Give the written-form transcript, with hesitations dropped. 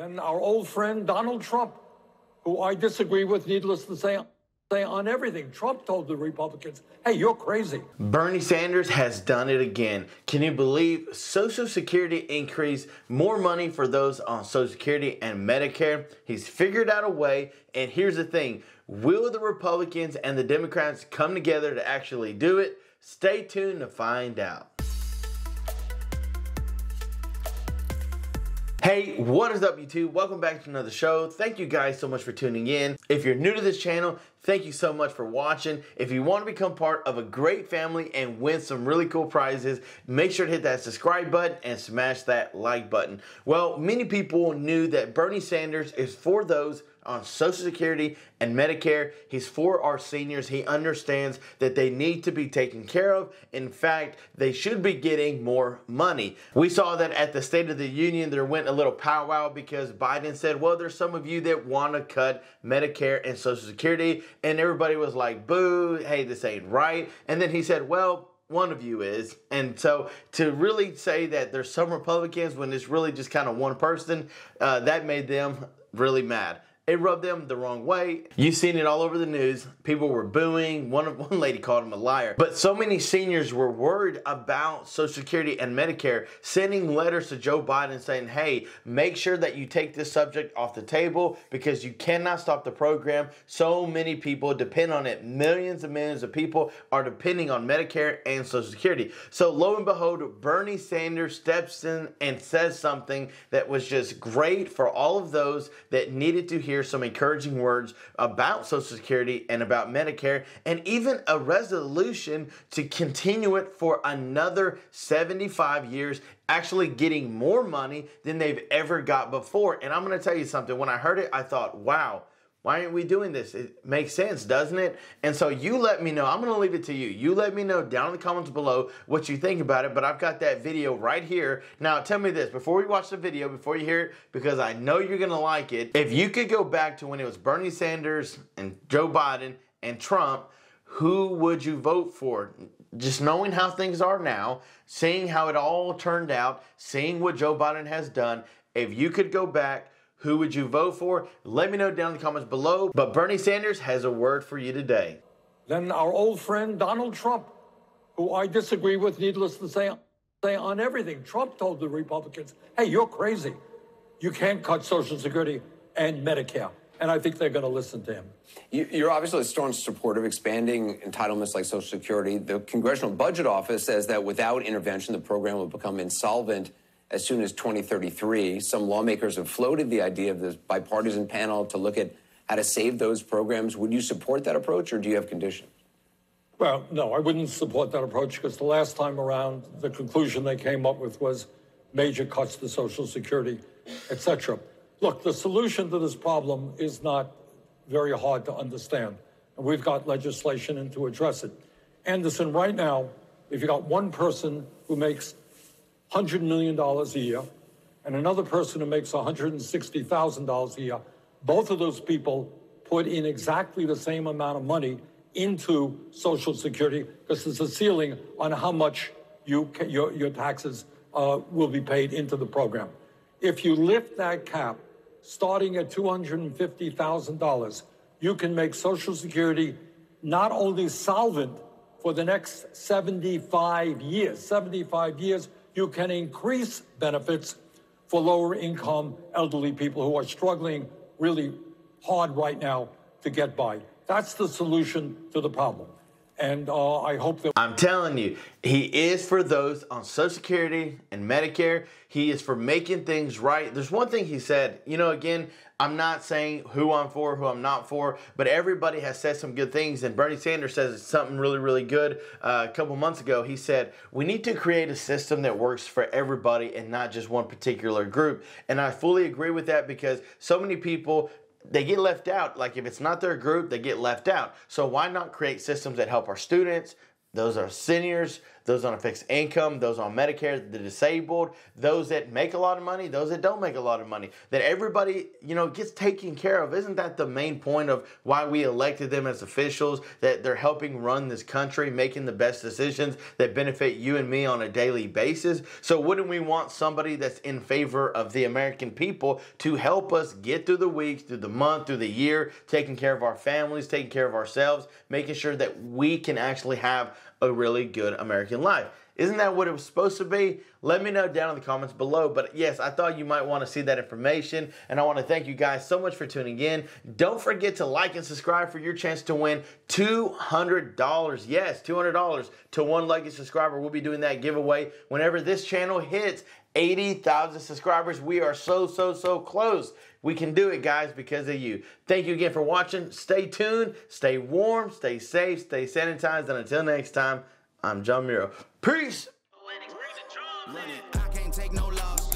than our old friend Donald Trump, who I disagree with, needless to say, on everything. Trump told the Republicans, hey, you're crazy. Bernie Sanders has done it again. Can you believe Social Security increase, more money for those on Social Security and Medicare? He's figured out a way, and here's the thing. Will the Republicans and the Democrats come together to actually do it? Stay tuned to find out. Hey, what is up YouTube? Welcome back to another show. Thank you guys so much for tuning in. If you're new to this channel, thank you so much for watching. If you want to become part of a great family and win some really cool prizes, make sure to hit that subscribe button and smash that like button. Well, many people knew that Bernie Sanders is for those on Social Security and Medicare. He's for our seniors. He understands that they need to be taken care of. In fact, they should be getting more money. We saw that at the State of the Union, there went a little powwow because Biden said, well, there's some of you that want to cut Medicare and Social Security. And everybody was like, boo, hey, this ain't right. And then he said, well, one of you is. And so to really say that there's some Republicans when it's really just kind of one person, that made them really mad. It rubbed them the wrong way. You've seen it all over the news. People were booing. One lady called him a liar. But so many seniors were worried about Social Security and Medicare, sending letters to Joe Biden saying, hey, make sure that you take this subject off the table because you cannot stop the program. So many people depend on it. Millions and millions of people are depending on Medicare and Social Security. So lo and behold, Bernie Sanders steps in and says something that was just great for all of those that needed to hear some encouraging words about Social Security and about Medicare, and even a resolution to continue it for another 75 years, actually getting more money than they've ever got before. And I'm going to tell you something. When I heard it, I thought, wow, why aren't we doing this? It makes sense, doesn't it? And so you let me know. I'm going to leave it to you. You let me know down in the comments below what you think about it, but I've got that video right here. Now, tell me this. Before we watch the video, before you hear it, because I know you're going to like it, if you could go back to when it was Bernie Sanders and Joe Biden and Trump, who would you vote for? Just knowing how things are now, seeing how it all turned out, seeing what Joe Biden has done, if you could go back, who would you vote for? Let me know down in the comments below. But Bernie Sanders has a word for you today. Then our old friend Donald Trump, who I disagree with, needless to say on everything. Trump told the Republicans, hey, you're crazy. You can't cut Social Security and Medicare. And I think they're going to listen to him. You're obviously a staunch supporter of expanding entitlements like Social Security. The Congressional Budget Office says that without intervention, the program will become insolvent as soon as 2033. Some lawmakers have floated the idea of this bipartisan panel to look at how to save those programs. Would you support that approach, or do you have conditions? Well, no, I wouldn't support that approach because the last time around, the conclusion they came up with was major cuts to Social Security, et cetera. Look, the solution to this problem is not very hard to understand, and we've got legislation in to address it. Anderson, right now, if you got one person who makes $100 million a year, and another person who makes $160,000 a year, both of those people put in exactly the same amount of money into Social Security because there's a ceiling on how much your taxes will be paid into the program. If you lift that cap, starting at $250,000, you can make Social Security not only solvent for the next 75 years, you can increase benefits for lower-income elderly people who are struggling really hard right now to get by. That's the solution to the problem. And I hope that... I'm telling you, he is for those on Social Security and Medicare. He is for making things right. There's one thing he said, you know, again, I'm not saying who I'm for, who I'm not for, but everybody has said some good things. And Bernie Sanders says something really, really good. A couple months ago, he said, we need to create a system that works for everybody and not just one particular group. And I fully agree with that because so many people... they get left out. Like if it's not their group, they get left out. So why not create systems that help our students, those are seniors, those on a fixed income, those on Medicare, the disabled, those that make a lot of money, those that don't make a lot of money, that everybody, you know, gets taken care of. Isn't that the main point of why we elected them as officials, that they're helping run this country, making the best decisions that benefit you and me on a daily basis? So wouldn't we want somebody that's in favor of the American people to help us get through the week, through the month, through the year, taking care of our families, taking care of ourselves, making sure that we can actually have a really good American life? Isn't that what it was supposed to be? Let me know down in the comments below. But yes, I thought you might want to see that information, and I want to thank you guys so much for tuning in. Don't forget to like and subscribe for your chance to win $200. Yes, $200 to one lucky subscriber. We'll be doing that giveaway whenever this channel hits 80,000 subscribers. We are so close. We can do it, guys, because of you. Thank you again for watching. Stay tuned, stay warm, stay safe, stay sanitized, and until next time, I'm John Miro. Peace. I can't take no loss.